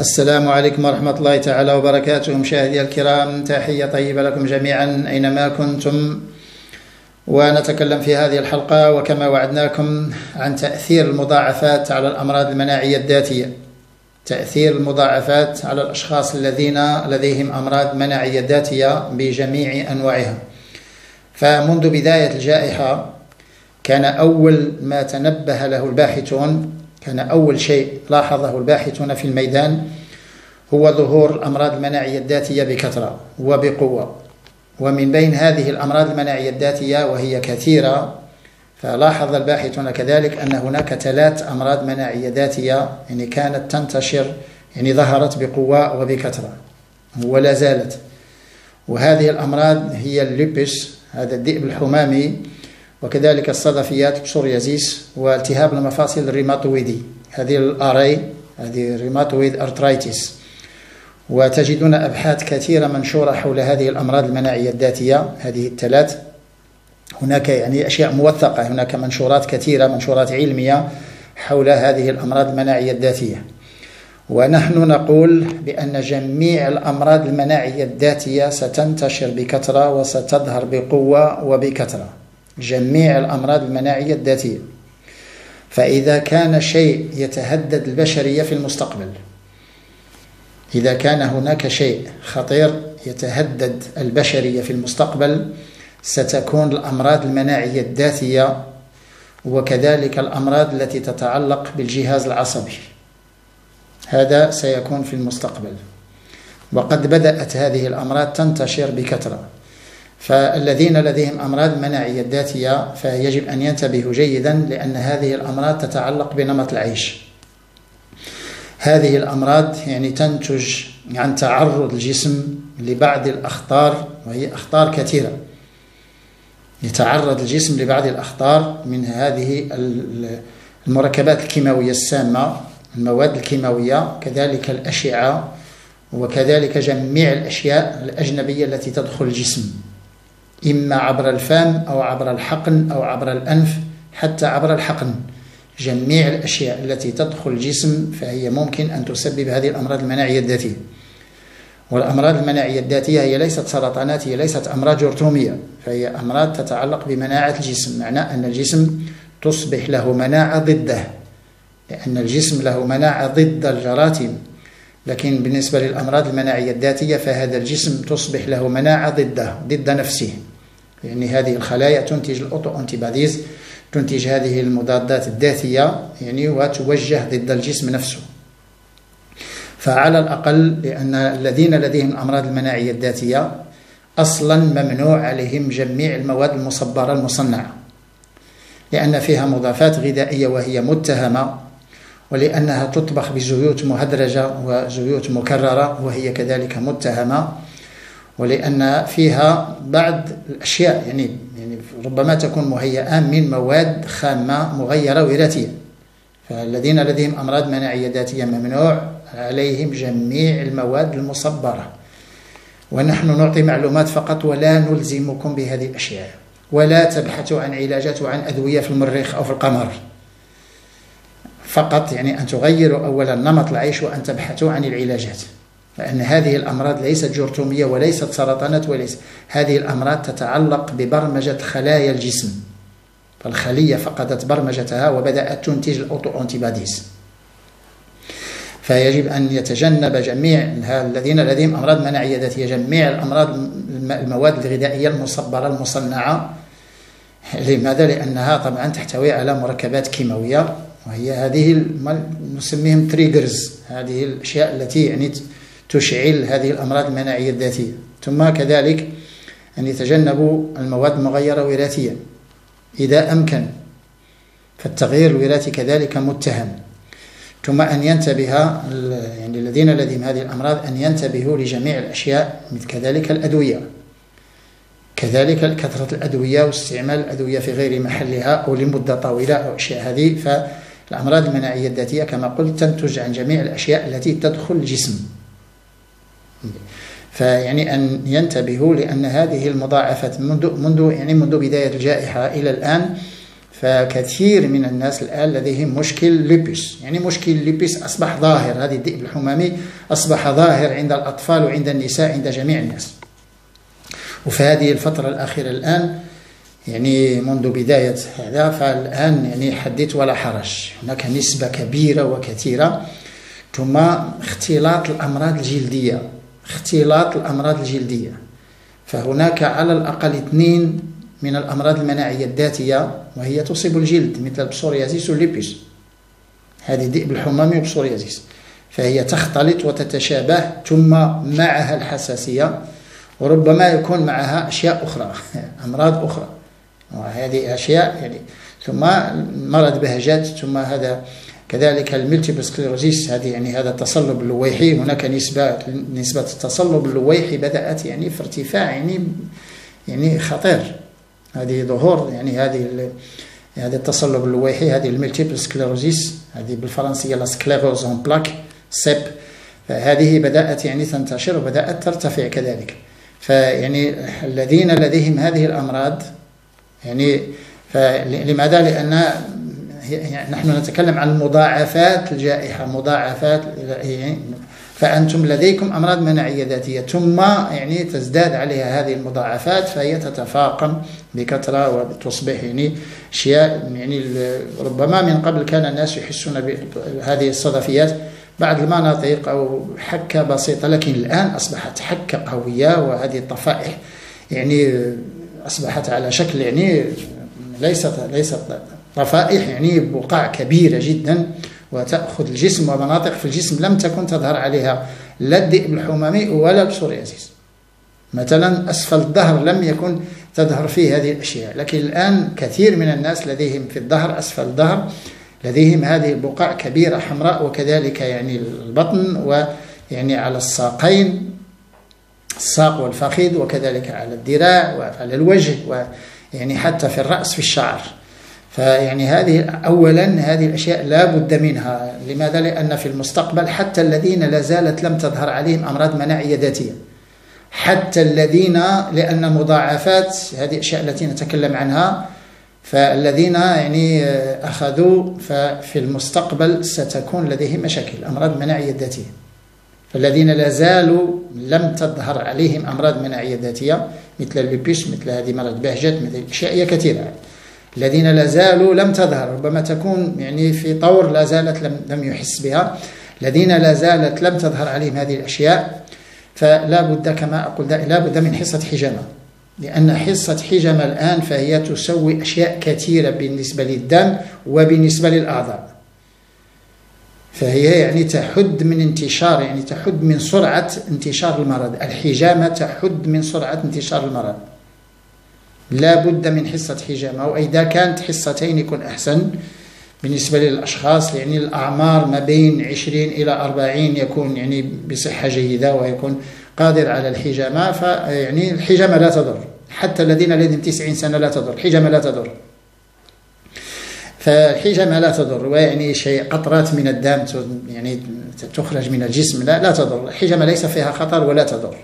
السلام عليكم ورحمة الله تعالى وبركاته. مشاهدي الكرام، تحية طيبة لكم جميعا أينما كنتم. ونتكلم في هذه الحلقة وكما وعدناكم عن تأثير المضاعفات على الأمراض المناعية الذاتية، تأثير المضاعفات على الأشخاص الذين لديهم أمراض مناعية ذاتية بجميع أنواعها. فمنذ بداية الجائحة كان أول ما تنبه له الباحثون، كان أول شيء لاحظه الباحثون في الميدان هو ظهور الأمراض المناعية الذاتية بكثرة وبقوة. ومن بين هذه الأمراض المناعية الذاتية وهي كثيرة، فلاحظ الباحثون كذلك أن هناك 3 أمراض مناعية ذاتية يعني كانت تنتشر، يعني ظهرت بقوة وبكثرة ولا زالت. وهذه الأمراض هي اللوبس، هذا الذئب الحمامي، وكذلك الصدفيات، بسوريازيس، والتهاب المفاصل الريماتويدي، هذه الاري، هذه الريماتويد ارترايتيس. وتجدون أبحاث كثيرة منشورة حول هذه الأمراض المناعية الذاتية هذه الثلاث. هناك يعني أشياء موثقة، هناك منشورات كثيرة، منشورات علمية حول هذه الأمراض المناعية الذاتية. ونحن نقول بأن جميع الأمراض المناعية الذاتية ستنتشر بكثرة وستظهر بقوة وبكثرة، جميع الأمراض المناعية الذاتية. فإذا كان شيء يتهدد البشرية في المستقبل، إذا كان هناك شيء خطير يتهدد البشرية في المستقبل، ستكون الأمراض المناعية الذاتية وكذلك الأمراض التي تتعلق بالجهاز العصبي، هذا سيكون في المستقبل. وقد بدأت هذه الأمراض تنتشر بكثرة، فالذين لديهم أمراض مناعية ذاتية فيجب أن ينتبهوا جيدا، لأن هذه الأمراض تتعلق بنمط العيش. هذه الأمراض يعني تنتج عن تعرض الجسم لبعض الأخطار، وهي أخطار كثيرة، يتعرض الجسم لبعض الأخطار من هذه المركبات الكيماوية السامة، المواد الكيماوية، كذلك الأشعة، وكذلك جميع الأشياء الأجنبية التي تدخل الجسم، إما عبر الفم أو عبر الحقن أو عبر الأنف، حتى عبر الحقن. جميع الأشياء التي تدخل الجسم فهي ممكن أن تسبب هذه الأمراض المناعية الذاتية. والأمراض المناعية الذاتية هي ليست سرطانات، هي ليست أمراض جرثومية، فهي أمراض تتعلق بمناعة الجسم، معناه أن الجسم تصبح له مناعة ضده، لأن الجسم له مناعة ضد الجراثيم. لكن بالنسبة للأمراض المناعية الذاتية فهذا الجسم تصبح له مناعة ضده، ضد نفسه، يعني هذه الخلايا تنتج الأوتو أنتيباديز، تنتج هذه المضادات الذاتية يعني، وتوجه ضد الجسم نفسه. فعلى الأقل، لأن الذين لديهم الأمراض المناعية الذاتية أصلا ممنوع عليهم جميع المواد المصبرة المصنعة، لأن فيها مضافات غذائية وهي متهمة، ولأنها تطبخ بزيوت مهدرجة وزيوت مكررة وهي كذلك متهمة، ولأن فيها بعض الأشياء يعني ربما تكون مهيئة من مواد خامة مغيرة وراثيا. فالذين لديهم أمراض مناعية ذاتية ممنوع عليهم جميع المواد المصبرة. ونحن نعطي معلومات فقط ولا نلزمكم بهذه الأشياء، ولا تبحثوا عن علاجات وعن أدوية في المريخ أو في القمر. فقط يعني أن تغيروا أولا نمط العيش وأن تبحثوا عن العلاجات، فإن هذه الأمراض ليست جرثومية وليست سرطانات، وليس هذه الأمراض تتعلق ببرمجة خلايا الجسم، فالخلية فقدت برمجتها وبدأت تنتج الأوتو أنتيباديز. فيجب أن يتجنب جميع الذين لديهم أمراض مناعية ذاتية جميع الأمراض، المواد الغذائية المصبرة المصنعة. لماذا؟ لأنها طبعا تحتوي على مركبات كيماوية، وهي هذه نسميهم تريجرز، هذه الأشياء التي يعني تشعل هذه الأمراض المناعية الذاتية. ثم كذلك أن يتجنبوا المواد المغيرة وراثيا إذا أمكن، فالتغيير الوراثي كذلك متهم. ثم أن ينتبه يعني الذين لديهم هذه الأمراض أن ينتبهوا لجميع الأشياء، مثل كذلك الأدوية، كذلك كثرة الأدوية واستعمال الأدوية في غير محلها أو لمدة طويلة أو أشياء هذه. فالأمراض المناعية الذاتية كما قلت تنتج عن جميع الأشياء التي تدخل الجسم. فيعني أن ينتبهوا، لأن هذه المضاعفات منذ بداية الجائحة إلى الآن فكثير من الناس الآن لديهم مشكل ليبس، يعني مشكل ليبس أصبح ظاهر، هذا الذئب الحمامي أصبح ظاهر عند الأطفال وعند النساء عند جميع الناس. وفي هذه الفترة الأخيرة الآن يعني منذ بداية هذا فالآن يعني حدث ولا حرج، هناك نسبة كبيرة وكثيرة. ثم اختلاط الأمراض الجلدية، اختلاط الأمراض الجلدية، فهناك على الأقل 2 من الأمراض المناعية الذاتية وهي تصيب الجلد مثل البسوريازيس والليبس، هذه الذئب الحمامي والبسوريازيس، فهي تختلط وتتشابه ثم معها الحساسية وربما يكون معها أشياء أخرى أمراض أخرى، وهذه أشياء يعني ثم مرض بهجات. ثم هذا كذلك الملتيبل سكليروزيس، هذه يعني هذا التصلب اللويحي، هناك نسبة التصلب اللويحي بدأت يعني في ارتفاع يعني خطير، هذه ظهور يعني هذا التصلب اللويحي، هذه الملتيبل سكليروزيس، هذه بالفرنسية لا سكليروز اون بلاك سيب، فهذه بدأت يعني تنتشر وبدأت ترتفع كذلك. فيعني الذين لديهم هذه الأمراض يعني لماذا؟ لأن نحن نتكلم عن مضاعفات الجائحة، مضاعفات يعني، فأنتم لديكم أمراض مناعية ذاتية ثم يعني تزداد عليها هذه المضاعفات، فهي تتفاقم بكثرة وتصبح يعني أشياء يعني ربما من قبل كان الناس يحسون بهذه الصدفيات بعض المناطق أو حكة بسيطة، لكن الآن أصبحت حكة قوية، وهذه الطفائح يعني أصبحت على شكل يعني ليست طفائح، يعني بقاع كبيرة جدا وتأخذ الجسم ومناطق في الجسم لم تكن تظهر عليها لا الذئب الحمامي ولا البسوريازيس. مثلا أسفل الظهر لم يكن تظهر فيه هذه الأشياء، لكن الآن كثير من الناس لديهم في الظهر أسفل الظهر لديهم هذه البقاع كبيرة حمراء، وكذلك يعني البطن ويعني على الساقين، الساق والفخذ، وكذلك على الذراع وعلى الوجه، ويعني حتى في الرأس في الشعر. فيعني هذه أولا هذه الأشياء لا بد منها. لماذا؟ لأن في المستقبل حتى الذين لا زالت لم تظهر عليهم أمراض مناعية ذاتية، حتى الذين، لأن مضاعفات هذه الأشياء التي نتكلم عنها، فالذين يعني أخذوا ففي المستقبل ستكون لديهم مشاكل أمراض مناعية ذاتية. فالذين لا زالوا لم تظهر عليهم أمراض مناعية ذاتية مثل اللوبوس، مثل هذه مرض بهجت، مثل أشياء كثيرة، الذين لا زالوا لم تظهر ربما تكون يعني في طور لا زالت لم يحس بها، الذين لا زالت لم تظهر عليهم هذه الأشياء، فلا بد كما أقول لا بد من حصة حجامة، لأن حصة حجامة الآن فهي تسوي أشياء كثيرة بالنسبة للدم وبالنسبة للأعضاء، فهي يعني تحد من انتشار، يعني تحد من سرعة انتشار المرض. الحجامة تحد من سرعة انتشار المرض، لا بد من حصة حجامة. وإذا كانت حصتين يكون أحسن بالنسبة للأشخاص، يعني الأعمار ما بين 20 إلى 40 يكون يعني بصحة جيدة ويكون قادر على الحجامة، فيعني الحجامة لا تضر، حتى الذين لديهم 90 سنة لا تضر، الحجامة لا تضر، فالحجامة لا تضر، ويعني شيء قطرات من الدم يعني تخرج من الجسم لا تضر، الحجامة ليس فيها خطر ولا تضر.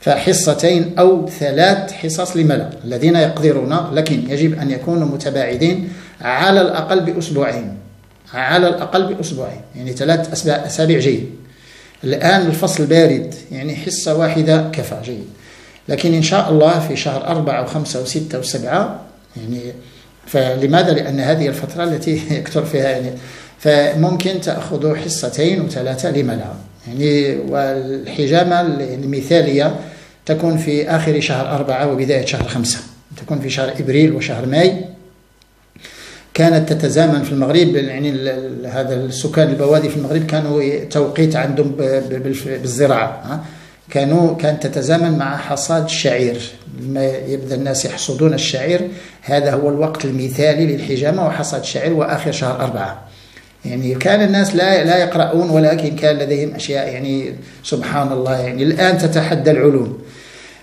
فحصتين أو 3 حصص لملأ الذين يقدرون، لكن يجب أن يكونوا متباعدين على الأقل بأسبوعين، على الأقل بأسبوعين، يعني 3 أسابيع جيد. الآن الفصل بارد، يعني حصة واحدة كفى جيد، لكن إن شاء الله في شهر 4 و5 و6 و7 يعني، فلماذا؟ لأن هذه الفترة التي يكثر فيها يعني، فممكن تأخذوا 2 و 3 حصص لملأ يعني. والحجامة المثالية تكون في آخر شهر 4 وبداية شهر 5، تكون في شهر إبريل وشهر ماي. كانت تتزامن في المغرب، يعني هذا سكان البوادي في المغرب كانوا توقيت عندهم بالزراعة، كانت تتزامن مع حصاد الشعير، لما يبدأ الناس يحصدون الشعير، هذا هو الوقت المثالي للحجامة وحصاد الشعير، وآخر شهر 4. يعني كان الناس لا يقرؤون، ولكن كان لديهم أشياء يعني سبحان الله، يعني الآن تتحدى العلوم.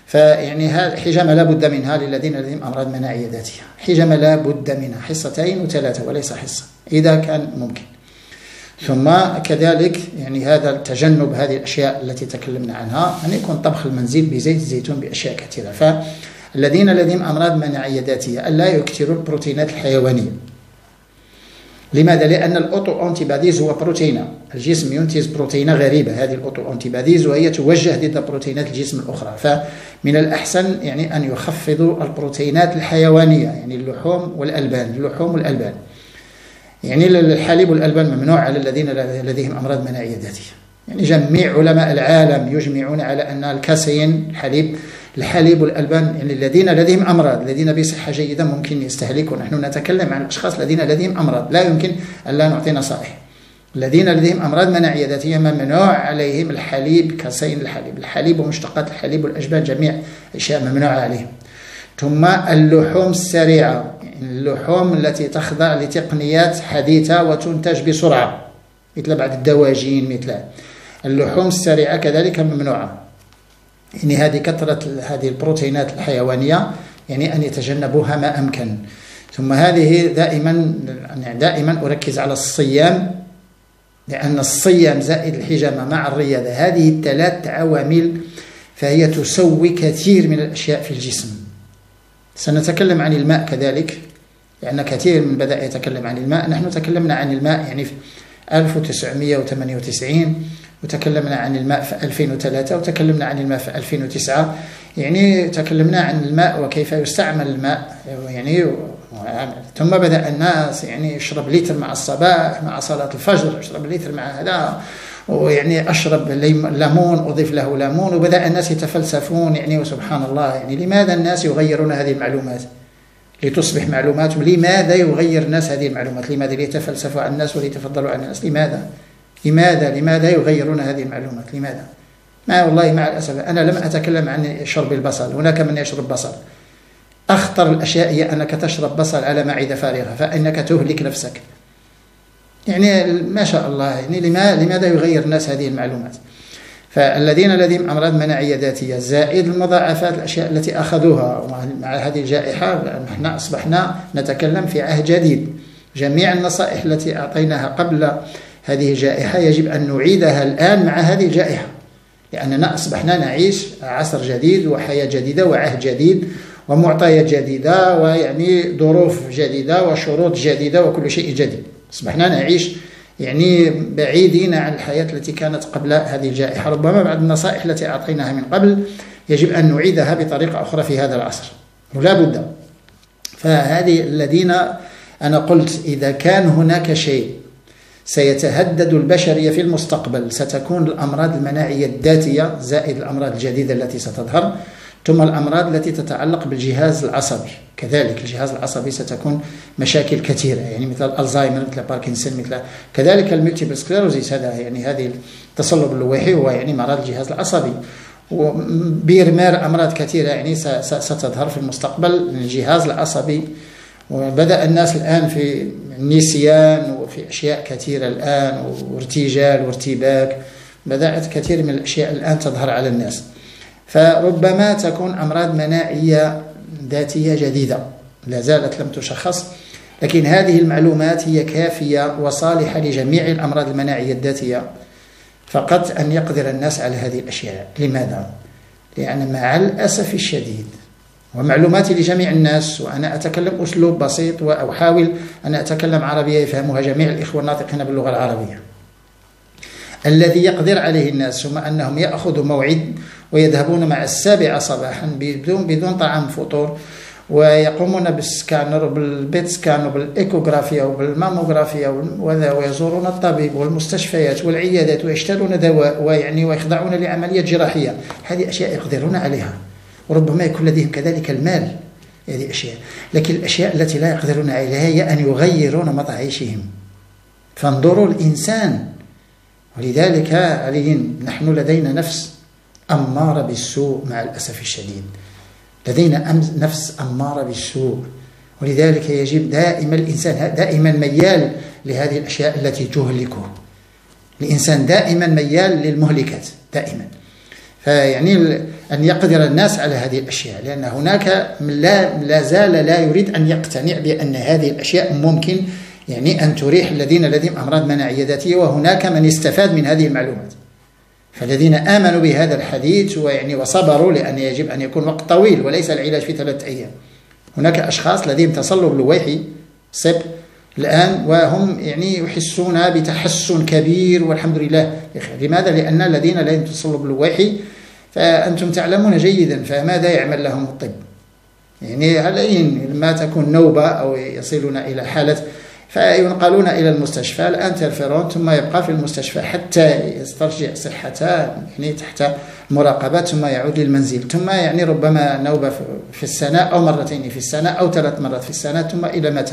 فيعني هذه الحجامة لا بد منها للذين لديهم أمراض مناعية ذاتية، حجامة لا بد منها، 2 و 3 حصص وليس حصة إذا كان ممكن. ثم كذلك يعني هذا تجنب هذه الأشياء التي تكلمنا عنها، أن يكون طبخ المنزل بزيت الزيتون بأشياء كثيرة. الذين لديهم أمراض مناعية ذاتية ألا يكثروا البروتينات الحيوانية. لماذا؟ لأن الأوتو أنتيباديز هو بروتينة، الجسم ينتج بروتينة غريبة هذه الأوتو أنتيباديز، وهي توجه ضد بروتينات الجسم الأخرى. فمن الأحسن يعني أن يخفضوا البروتينات الحيوانية، يعني اللحوم والألبان، اللحوم والألبان، يعني الحليب والألبان ممنوع على الذين لديهم أمراض مناعية ذاتية. يعني جميع علماء العالم يجمعون على أن الكاسيين، الحليب والألبان، يعني الذين لديهم أمراض، الذين بصحة جيدة ممكن يستهلكون. نحن نتكلم عن الأشخاص الذين لديهم أمراض، لا يمكن ألا نعطي نصائح. الذين لديهم أمراض مناعية ذاتية ممنوع عليهم الحليب، كاسيين الحليب، الحليب ومشتقات الحليب والأجبان، جميع أشياء ممنوعة عليهم. ثم اللحوم السريعة، يعني اللحوم التي تخضع لتقنيات حديثة وتنتج بسرعة، مثل بعض الدواجين، مثل اللحوم السريعة كذلك ممنوعة. يعني هذه كثرة هذه البروتينات الحيوانية، يعني أن يتجنبوها ما أمكن. ثم هذه دائما أركز على الصيام، لأن الصيام زائد الحجامة مع الرياضة، هذه الثلاث عوامل فهي تسوي كثير من الأشياء في الجسم. سنتكلم عن الماء كذلك، لأن كثير من بدأ يتكلم عن الماء. نحن تكلمنا عن الماء يعني في 1998، وتكلمنا عن الماء في 2003، وتكلمنا عن الماء في 2009. يعني تكلمنا عن الماء وكيف يستعمل الماء. يعني ثم بدأ الناس يعني يشرب لتر مع الصباح مع صلاة الفجر، يشرب لتر مع هذا، ويعني أشرب ليمون أضيف له ليمون، وبدأ الناس يتفلسفون. يعني وسبحان الله، يعني لماذا الناس يغيرون هذه المعلومات لتصبح معلومات؟ لماذا يغير الناس هذه المعلومات؟ لماذا ليتفلسفوا عن الناس وليتفضلوا عن الناس؟ لماذا يغيرون هذه المعلومات؟ لماذا؟ ما والله مع الأسف أنا لم أتكلم عن شرب البصل. هناك من يشرب بصل. أخطر الأشياء هي أنك تشرب بصل على معدة فارغة، فإنك تهلك نفسك. يعني ما شاء الله، يعني لماذا يغير الناس هذه المعلومات؟ فالذين لديهم أمراض مناعية ذاتية زائد المضاعفات، الأشياء التي أخذوها مع هذه الجائحة، نحن أصبحنا نتكلم في عهد جديد. جميع النصائح التي أعطيناها قبل هذه الجائحة يجب أن نعيدها الآن مع هذه الجائحة، لأننا أصبحنا نعيش عصر جديد وحياة جديدة وعهد جديد ومعطيات جديدة، ويعني ظروف جديدة وشروط جديدة وكل شيء جديد. أصبحنا نعيش يعني بعيدين عن الحياة التي كانت قبل هذه الجائحة. ربما بعض النصائح التي أعطيناها من قبل يجب أن نعيدها بطريقة أخرى في هذا العصر، ولا بد. فهذه الذين أنا قلت إذا كان هناك شيء سيتهدد البشرية في المستقبل، ستكون الأمراض المناعية الذاتية زائد الأمراض الجديدة التي ستظهر، ثم الأمراض التي تتعلق بالجهاز العصبي. كذلك الجهاز العصبي ستكون مشاكل كثيرة، يعني مثل الألزايمر، مثل باركنسون، مثل كذلك الملتيبل سكليروزيس. هذا يعني هذه التصلب اللوحي هو يعني مرض الجهاز العصبي، وبيرمار أمراض كثيرة يعني ستظهر في المستقبل الجهاز العصبي. وبدأ الناس الآن في النسيان وفي أشياء كثيرة الآن، وارتجال وارتباك، بدأت كثير من الأشياء الآن تظهر على الناس. فربما تكون أمراض مناعية ذاتية جديدة لا زالت لم تشخص، لكن هذه المعلومات هي كافية وصالحة لجميع الأمراض المناعية الذاتية، فقط أن يقدر الناس على هذه الأشياء. لماذا؟ لأن مع الأسف الشديد، ومعلوماتي لجميع الناس، وأنا أتكلم أسلوب بسيط وأحاول أن أتكلم عربية يفهمها جميع الإخوة الناطقين باللغة العربية، الذي يقدر عليه الناس ثم أنهم يأخذوا موعد ويذهبون مع 7 صباحا بدون طعام فطور، ويقومون بالسكانر وبالبيت سكان وبالإيكوغرافيا وبالماموغرافيا ويزورون الطبيب والمستشفيات والعيادات ويشترون دواء ويعني ويخضعون لعملية جراحية. هذه أشياء يقدرون عليها، وربما يكون لديهم كذلك المال. هذه أشياء، لكن الأشياء التي لا يقدرون عليها هي أن يغيرون نمط عيشهم. فانظروا الإنسان، ولذلك عليهم نحن لدينا نفس أمارة بالسوء مع الأسف الشديد، لدينا نفس أمارة بالسوء، ولذلك يجب دائما الإنسان دائما ميال لهذه الأشياء التي تهلكه. الإنسان دائما ميال للمهلكات دائما، فيعني أن يقدر الناس على هذه الأشياء، لأن هناك من لا زال لا يريد أن يقتنع بأن هذه الأشياء ممكن يعني أن تريح الذين لديهم أمراض مناعية ذاتية، وهناك من استفاد من هذه المعلومات. فالذين آمنوا بهذا الحديث ويعني وصبروا، لأن يجب أن يكون وقت طويل وليس العلاج في 3 أيام. هناك أشخاص لديهم تصلب لويحي سب الآن وهم يعني يحسون بتحسن كبير والحمد لله. لماذا؟ لأن الذين لديهم تصلب لويحي فأنتم تعلمون جيدا، فماذا يعمل لهم الطب؟ يعني الآن لما تكون نوبة أو يصلون إلى حالة فينقلون إلى المستشفى، الأنترفيرون، ثم يبقى في المستشفى حتى يسترجع صحته يعني تحت مراقبة، ثم يعود للمنزل، ثم يعني ربما نوبة في السنة أو 2 مرات في السنة أو 3 مرات في السنة، ثم إلى متى؟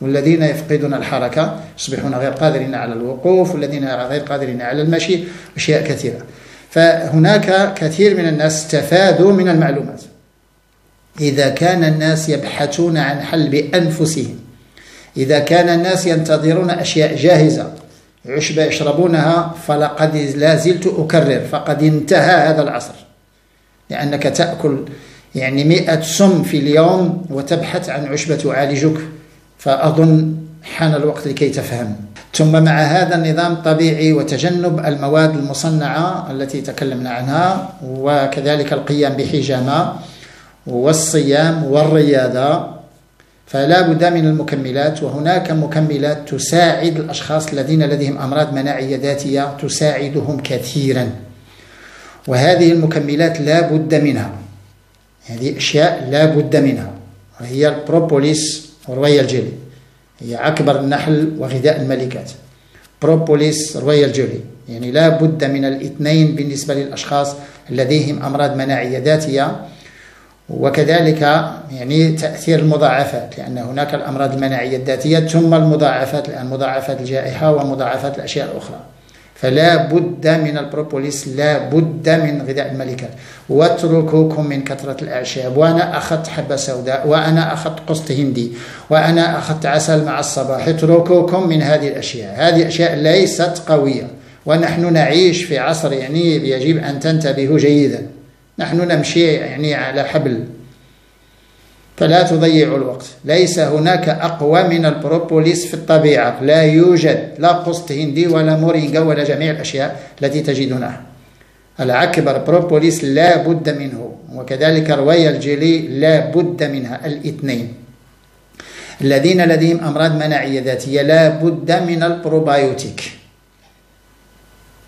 والذين يفقدون الحركة يصبحون غير قادرين على الوقوف، والذين غير قادرين على المشي، أشياء كثيرة. فهناك كثير من الناس استفادوا من المعلومات. إذا كان الناس يبحثون عن حل بأنفسهم، إذا كان الناس ينتظرون أشياء جاهزة عشبة يشربونها، فلقد لا زلت أكرر فقد انتهى هذا العصر، لأنك تأكل يعني 100 سم في اليوم وتبحث عن عشبة تعالجك، فأظن حان الوقت لكي تفهم. ثم مع هذا النظام الطبيعي وتجنب المواد المصنعة التي تكلمنا عنها، وكذلك القيام بحجامة والصيام والرياضة، فلا بد من المكملات. وهناك مكملات تساعد الأشخاص الذين لديهم أمراض مناعية ذاتية، تساعدهم كثيرا، وهذه المكملات لا بد منها، هذه أشياء لا بد منها، وهي البروبوليس ورويال جيلي، هي أكبر النحل وغذاء الملكات. بروبوليس، رويال جيلي، يعني لا بد من الاثنين بالنسبة للأشخاص لديهم أمراض مناعية ذاتية، وكذلك يعني تأثير المضاعفات، لأن هناك الأمراض المناعية الذاتية ثم المضاعفات، الآن مضاعفات الجائحة ومضاعفات الأشياء الأخرى، فلا بد من البروبوليس، لا بد من غذاء الملكات. واتركوكم من كثرة الأعشاب، وأنا أخذت حبة سوداء، وأنا أخذت قسط هندي، وأنا أخذت عسل مع الصباح، اتركوكم من هذه الأشياء، هذه أشياء ليست قوية، ونحن نعيش في عصر يعني يجب أن تنتبهوا جيدا، نحن نمشي يعني على حبل، فلا تضيعوا الوقت. ليس هناك أقوى من البروبوليس في الطبيعة، لا يوجد، لا قسط هندي ولا مورينجا ولا جميع الأشياء التي تجدونها. العكبر بروبوليس لا بد منه، وكذلك رويال جيلي لا بد منها، الاثنين. الذين لديهم أمراض مناعية ذاتية لا بد من البروبايوتيك،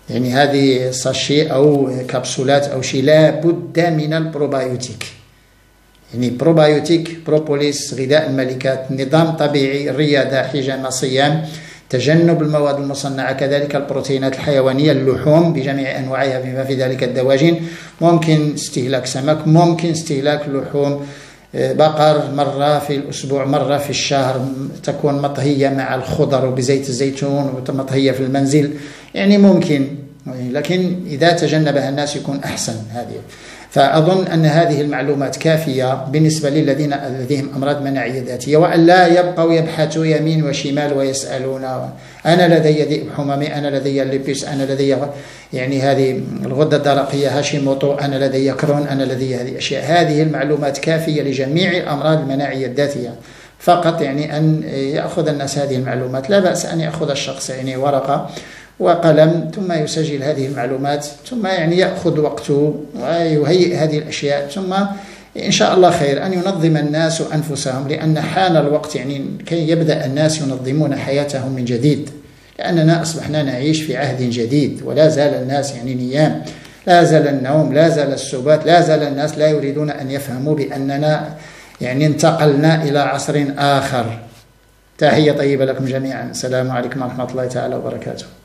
يعني هذه ساشي أو كبسولات أو شيء، لا بد من البروبايوتيك، يعني بروبايوتيك، بروبوليس، غذاء الملكات، نظام طبيعي، رياضة، حجامة، صيام، تجنب المواد المصنعة، كذلك البروتينات الحيوانية، اللحوم بجميع أنواعها بما في ذلك الدواجن، ممكن استهلاك سمك، ممكن استهلاك لحوم بقر مرة في الأسبوع، مرة في الشهر، تكون مطهية مع الخضر وبزيت الزيتون ومطهية في المنزل، يعني ممكن، لكن إذا تجنبها الناس يكون أحسن هذه. فأظن أن هذه المعلومات كافية بالنسبة للذين لديهم أمراض مناعية ذاتية، وألا يبقوا يبحثوا يمين وشمال ويسألون، أنا لدي ذئب حمامي، أنا لدي الليبس، أنا لدي يعني هذه الغدة الدرقية هاشيموتو، أنا لدي كرون، أنا لدي هذه الأشياء. هذه المعلومات كافية لجميع الأمراض المناعية الذاتية، فقط يعني أن يأخذ الناس هذه المعلومات. لا بأس أن يأخذ الشخص يعني ورقة وقلم، ثم يسجل هذه المعلومات، ثم يعني يأخذ وقته ويهيئ هذه الأشياء، ثم إن شاء الله خير أن ينظم الناس أنفسهم، لأن حان الوقت يعني كي يبدأ الناس ينظمون حياتهم من جديد، لأننا أصبحنا نعيش في عهد جديد، ولا زال الناس يعني نيام، لا زال النوم، لا زال السبات، لا زال الناس لا يريدون أن يفهموا بأننا يعني انتقلنا إلى عصر آخر. تحية طيبة لكم جميعا، السلام عليكم ورحمة الله تعالى وبركاته.